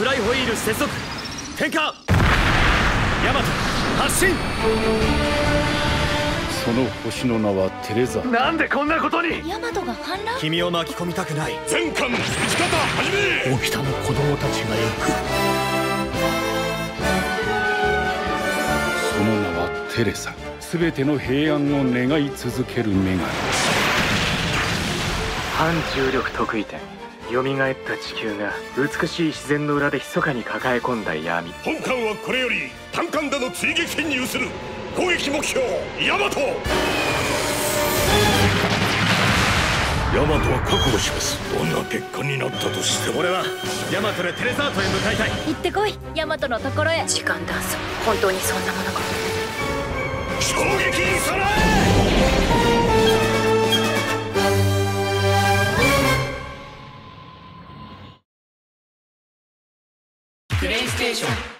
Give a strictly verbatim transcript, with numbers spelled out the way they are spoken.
フライホイール接続点火。ヤマト発進。その星の名はテレザ。なんでこんなことに。ヤマトが反乱。君を巻き込みたくない。全艦撃ち方始め。沖田の子供たちが行く。その名はテレザ。全ての平安を願い続ける女神。反重力特異点。蘇った地球が美しい自然の裏で密かに抱え込んだ闇。本艦はこれより単艦での追撃戦に移る。攻撃目標ヤマト。ヤマトは覚悟します。どんな結果になったとしても俺はヤマトでテレザートへ向かいたい。行ってこい、ヤマトのところへ。時間ダンス、本当にそんなものか。衝撃に備え。プレイステーション。